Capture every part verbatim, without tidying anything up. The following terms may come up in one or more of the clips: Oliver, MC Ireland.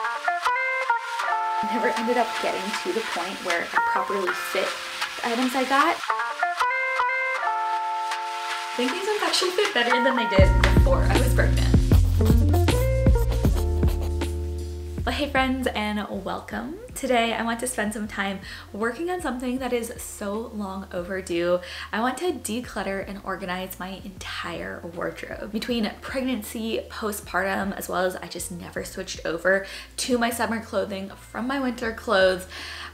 I never ended up getting to the point where I properly fit the items I got. I think these ones actually fit better than they did before I was pregnant. Well, hey friends, and welcome. Today I want to spend some time working on something that is so long overdue. I want to declutter and organize my entire wardrobe. Between pregnancy, postpartum, as well as I just never switched over to my summer clothing from my winter clothes,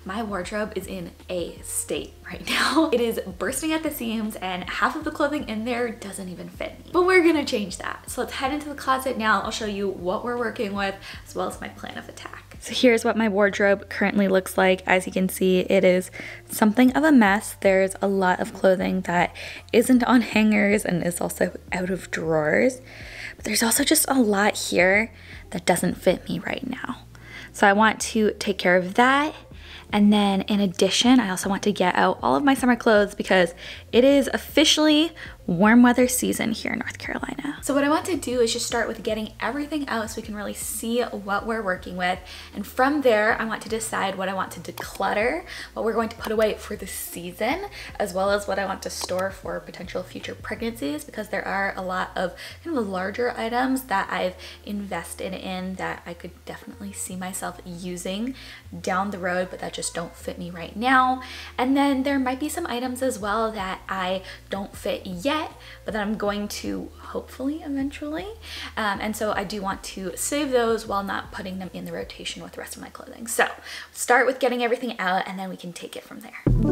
my wardrobe is in a state right now. It is bursting at the seams and half of the clothing in there doesn't even fit me. But we're gonna change that. So let's head into the closet now. I'll show you what we're working with as well as my plan of attack. So here's what my wardrobe currently looks like. As you can see, it is something of a mess. There's a lot of clothing that isn't on hangers and is also out of drawers. But there's also just a lot here that doesn't fit me right now. So I want to take care of that. And then in addition, I also want to get out all of my summer clothes because it is officially warm weather season here in North Carolina. So what I want to do is just start with getting everything out so we can really see what we're working with. And from there, I want to decide what I want to declutter, what we're going to put away for the season, as well as what I want to store for potential future pregnancies, because there are a lot of kind of larger items that I've invested in that I could definitely see myself using down the road, but that just don't fit me right now. And then there might be some items as well that I don't fit yet, but that I'm going to hopefully eventually. Um, and so I do want to save those while not putting them in the rotation with the rest of my clothing. So start with getting everything out and then we can take it from there.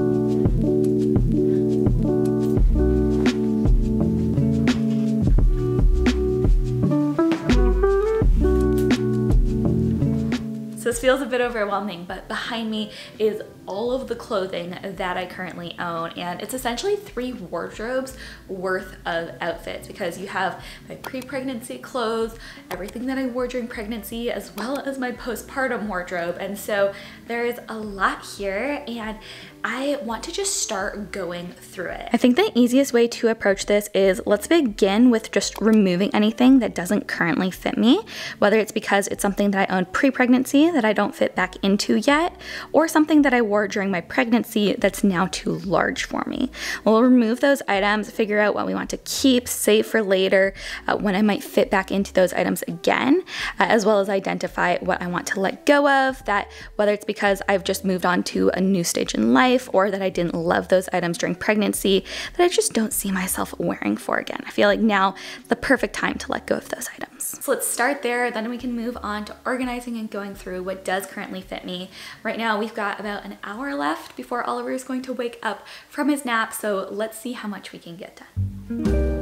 This feels a bit overwhelming, but behind me is all of the clothing that I currently own, and it's essentially three wardrobes worth of outfits, because you have my pre-pregnancy clothes, everything that I wore during pregnancy, as well as my postpartum wardrobe. And so there is a lot here, and I want to just start going through it. I think the easiest way to approach this is let's begin with just removing anything that doesn't currently fit me, whether it's because it's something that I owned pre-pregnancy that I don't fit back into yet, or something that I wore during my pregnancy that's now too large for me. We'll remove those items, figure out what we want to keep, save for later, uh, when I might fit back into those items again, uh, as well as identify what I want to let go of, that whether it's because I've just moved on to a new stage in life, or that I didn't love those items during pregnancy that I just don't see myself wearing for again. I feel like now the perfect time to let go of those items. So let's start there, then we can move on to organizing and going through what does currently fit me. Right now we've got about an hour left before Oliver is going to wake up from his nap, so let's see how much we can get done.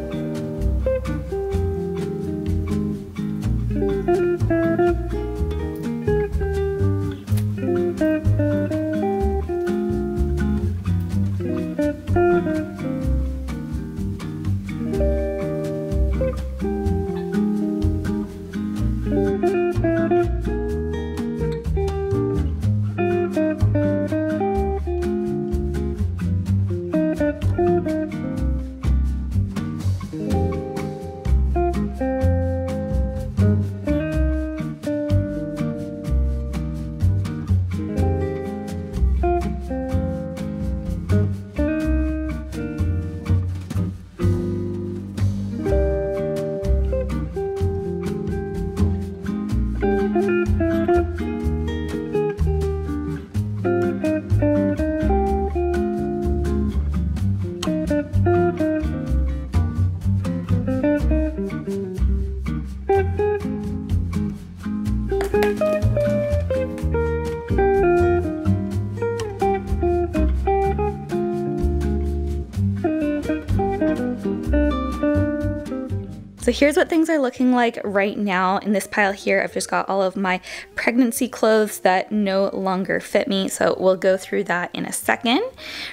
So here's what things are looking like right now. In this pile here, I've just got all of my pregnancy clothes that no longer fit me, so we'll go through that in a second.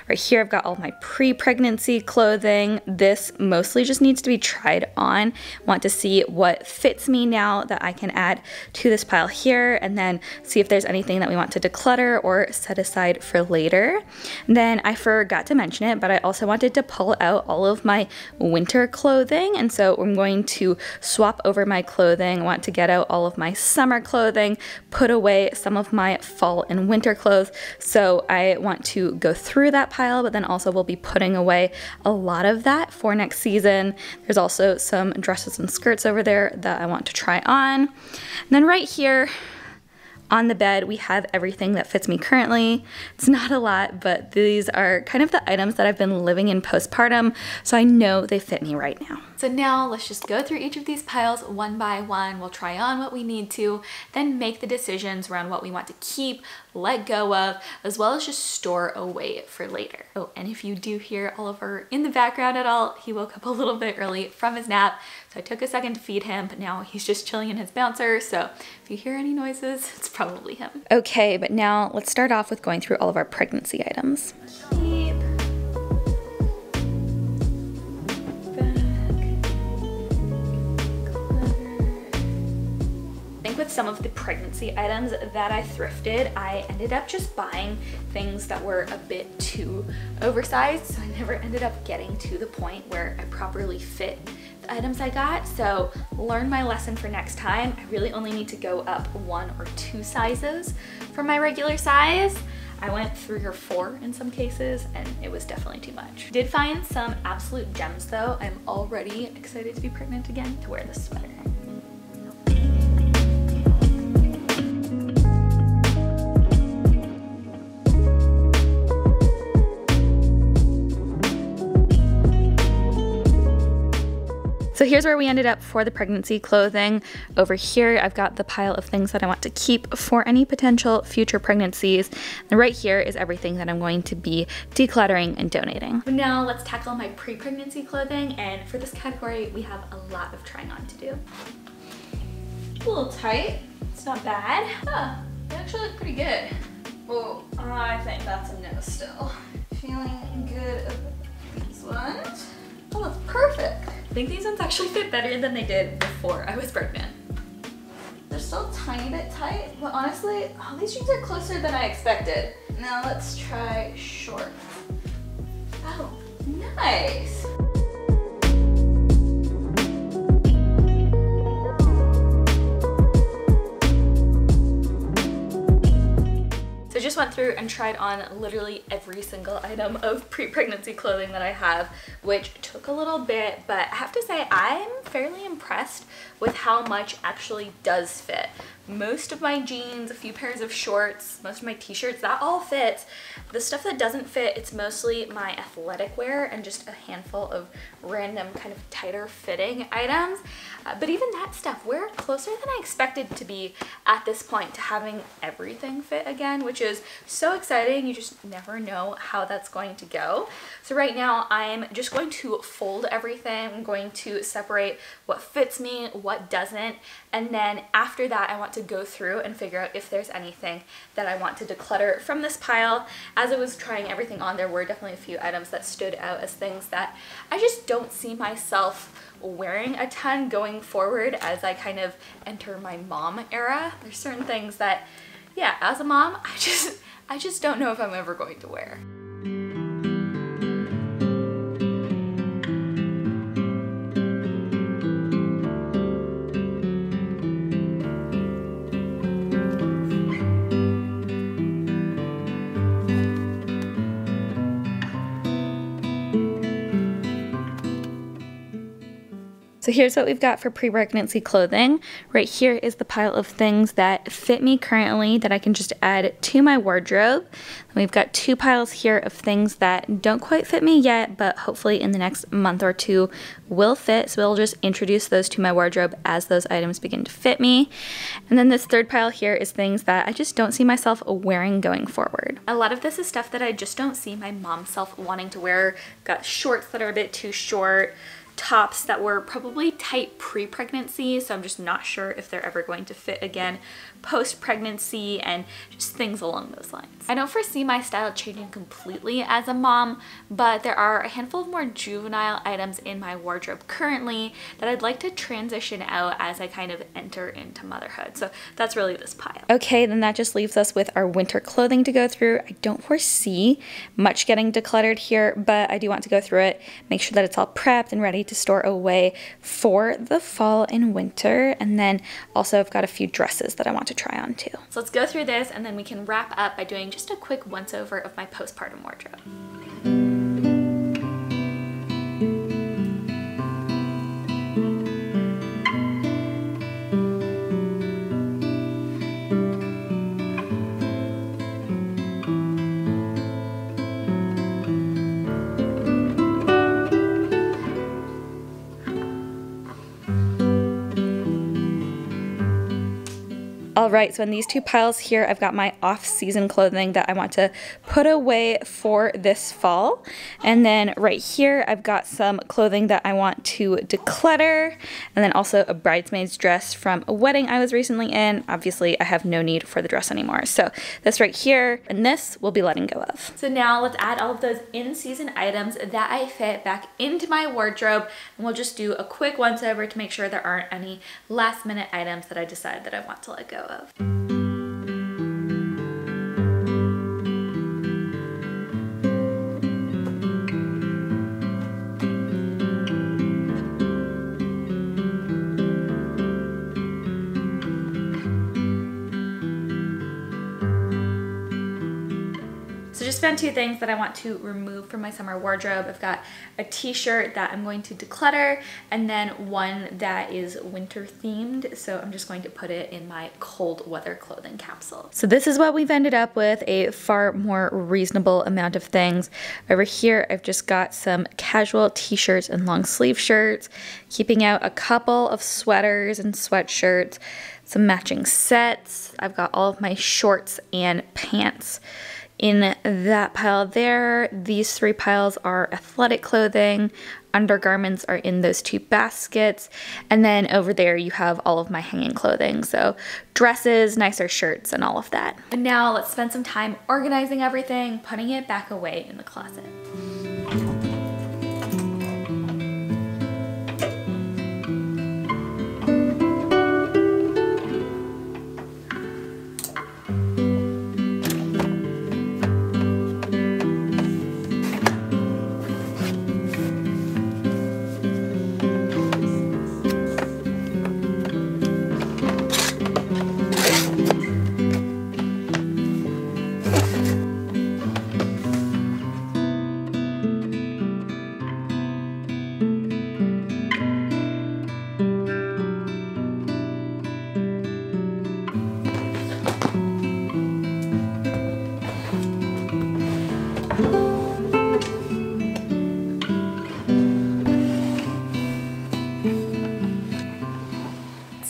Right here, I've got all my pre-pregnancy clothing. This mostly just needs to be tried on. I want to see what fits me now that I can add to this pile here, and then see if there's anything that we want to declutter or set aside for later. And then I forgot to mention it, but I also wanted to pull out all of my winter clothing, and so I'm going to swap over my clothing. I want to get out all of my summer clothing, put away some of my fall and winter clothes. So I want to go through that pile, but then also we'll be putting away a lot of that for next season. There's also some dresses and skirts over there that I want to try on. And then right here, on the bed, we have everything that fits me currently. It's not a lot, but these are kind of the items that I've been living in postpartum, so I know they fit me right now. So now let's just go through each of these piles one by one. We'll try on what we need to, then make the decisions around what we want to keep, let go of, as well as just store away for later. Oh, and if you do hear Oliver in the background at all, he woke up a little bit early from his nap, so I took a second to feed him, but now he's just chilling in his bouncer, so if you hear any noises, it's probably him. Okay, but now let's start off with going through all of our pregnancy items. With some of the pregnancy items that I thrifted, I ended up just buying things that were a bit too oversized, so I never ended up getting to the point where I properly fit the items I got. So learn my lesson for next time. I really only need to go up one or two sizes from my regular size. I went three or four in some cases, and it was definitely too much. Did find some absolute gems though. I'm already excited to be pregnant again to wear this sweater. So here's where we ended up for the pregnancy clothing. Over here, I've got the pile of things that I want to keep for any potential future pregnancies. And right here is everything that I'm going to be decluttering and donating. Now let's tackle my pre-pregnancy clothing. And for this category, we have a lot of trying on to do. A little tight, it's not bad. Huh, they actually look pretty good. Well, I think that's a no still. Feeling good about these ones. Oh, that's perfect. I think these ones actually fit better than they did before I was pregnant. They're still a tiny bit tight, but honestly, all these jeans are closer than I expected. Now let's try shorts. Oh, nice. So just went through and tried on literally every single item of pre-pregnancy clothing that I have, which took a little bit, but I have to say I'm fairly impressed with how much actually does fit. Most of my jeans, a few pairs of shorts, most of my t-shirts, that all fits. The stuff that doesn't fit, it's mostly my athletic wear and just a handful of random kind of tighter fitting items. Uh, but even that stuff, we're closer than I expected to be at this point to having everything fit again, which is so exciting. You just never know how that's going to go. So right now I'm just going to fold everything. I'm going to separate what fits me, what doesn't, and then after that I want to to go through and figure out if there's anything that I want to declutter from this pile. As I was trying everything on, there were definitely a few items that stood out as things that I just don't see myself wearing a ton going forward as I kind of enter my mom era. There's certain things that, yeah, as a mom, I just, I just don't know if I'm ever going to wear. So here's what we've got for pre-pregnancy clothing. Right here is the pile of things that fit me currently that I can just add to my wardrobe. And we've got two piles here of things that don't quite fit me yet, but hopefully in the next month or two will fit. So we'll just introduce those to my wardrobe as those items begin to fit me. And then this third pile here is things that I just don't see myself wearing going forward. A lot of this is stuff that I just don't see my mom self wanting to wear. Got shorts that are a bit too short, tops that were probably tight pre-pregnancy, so I'm just not sure if they're ever going to fit again post-pregnancy, and just things along those lines. I don't foresee my style changing completely as a mom, but there are a handful of more juvenile items in my wardrobe currently that I'd like to transition out as I kind of enter into motherhood. So that's really this pile. Okay, then that just leaves us with our winter clothing to go through. I don't foresee much getting decluttered here, but I do want to go through it, make sure that it's all prepped and ready to store away for the fall and winter. And then also I've got a few dresses that I want to try on too. So let's go through this and then we can wrap up by doing just a quick once over of my postpartum wardrobe. All right, so in these two piles here, I've got my off-season clothing that I want to put away for this fall. And then right here, I've got some clothing that I want to declutter, and then also a bridesmaid's dress from a wedding I was recently in. Obviously, I have no need for the dress anymore. So this right here and this we'll be letting go of. So now let's add all of those in-season items that I fit back into my wardrobe, and we'll just do a quick once-over to make sure there aren't any last-minute items that I decide that I want to let go of. Of. So just found two things that I want to remove from my summer wardrobe. I've got a t-shirt that I'm going to declutter, and then one that is winter themed. So I'm just going to put it in my cold weather clothing capsule. So this is what we've ended up with, a far more reasonable amount of things. Over here, I've just got some casual t-shirts and long sleeve shirts, keeping out a couple of sweaters and sweatshirts, some matching sets. I've got all of my shorts and pants in that pile there. These three piles are athletic clothing. Undergarments are in those two baskets. And then over there you have all of my hanging clothing. So dresses, nicer shirts, and all of that. And now let's spend some time organizing everything, putting it back away in the closet.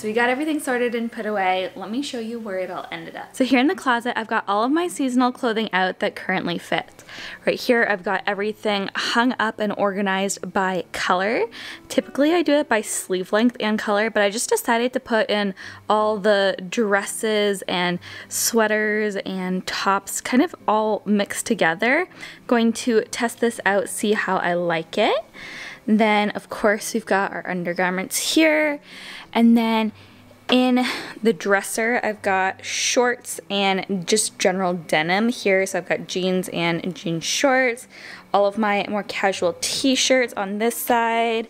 We got everything sorted and put away. Let me show you where it all ended up. So here in the closet, I've got all of my seasonal clothing out that currently fits. Right here, I've got everything hung up and organized by color. Typically, I do it by sleeve length and color, but I just decided to put in all the dresses and sweaters and tops kind of all mixed together. Going to test this out, see how I like it. Then, of course, we've got our undergarments here. And then in the dresser, I've got shorts and just general denim here. So I've got jeans and jean shorts. All of my more casual t-shirts on this side.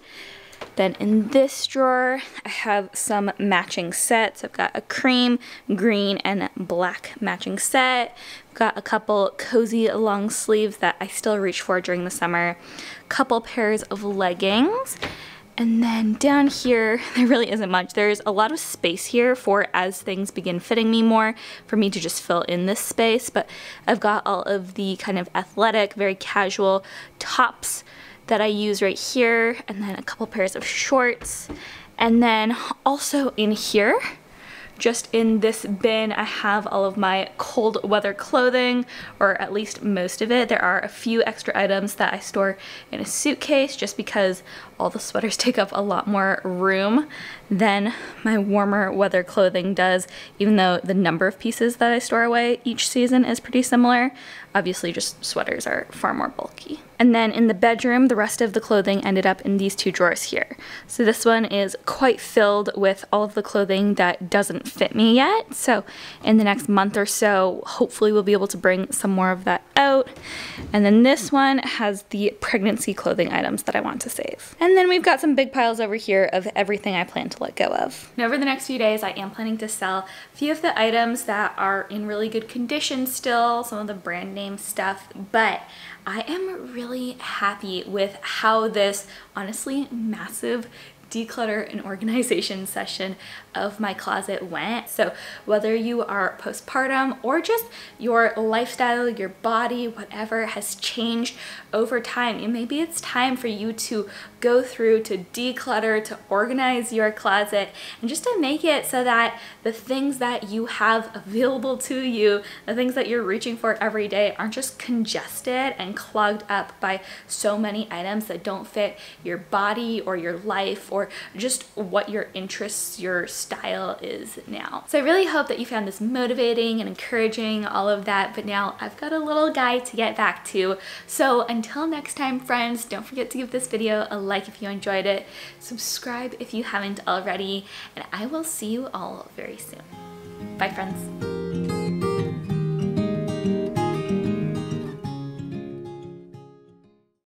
Then in this drawer, I have some matching sets. I've got a cream, green, and black matching set. I've got a couple cozy long sleeves that I still reach for during the summer. A couple pairs of leggings. And then down here, there really isn't much. There's a lot of space here for as things begin fitting me more, for me to just fill in this space. But I've got all of the kind of athletic, very casual tops that I use right here, and then a couple pairs of shorts. And then also in here, just in this bin, I have all of my cold weather clothing, or at least most of it. There are a few extra items that I store in a suitcase just because all the sweaters take up a lot more room than my warmer weather clothing does, even though the number of pieces that I store away each season is pretty similar. Obviously, just sweaters are far more bulky. And then in the bedroom, the rest of the clothing ended up in these two drawers here. So this one is quite filled with all of the clothing that doesn't fit me yet. So in the next month or so, hopefully we'll be able to bring some more of that out. And then this one has the pregnancy clothing items that I want to save. And then we've got some big piles over here of everything I plan to let go of. Now over the next few days, I am planning to sell a few of the items that are in really good condition still, some of the brand name stuff, but I am really happy with how this honestly massive declutter and organization session of my closet went. So whether you are postpartum or just your lifestyle, your body, whatever has changed over time, maybe it's time for you to go through, to declutter, to organize your closet, and just to make it so that the things that you have available to you, the things that you're reaching for every day, aren't just congested and clogged up by so many items that don't fit your body or your life or just what your interests, your style is now. So I really hope that you found this motivating and encouraging, all of that, but now I've got a little guy to get back to. So until next time, friends, don't forget to give this video a like if you enjoyed it, subscribe if you haven't already, and I will see you all very soon. Bye, friends.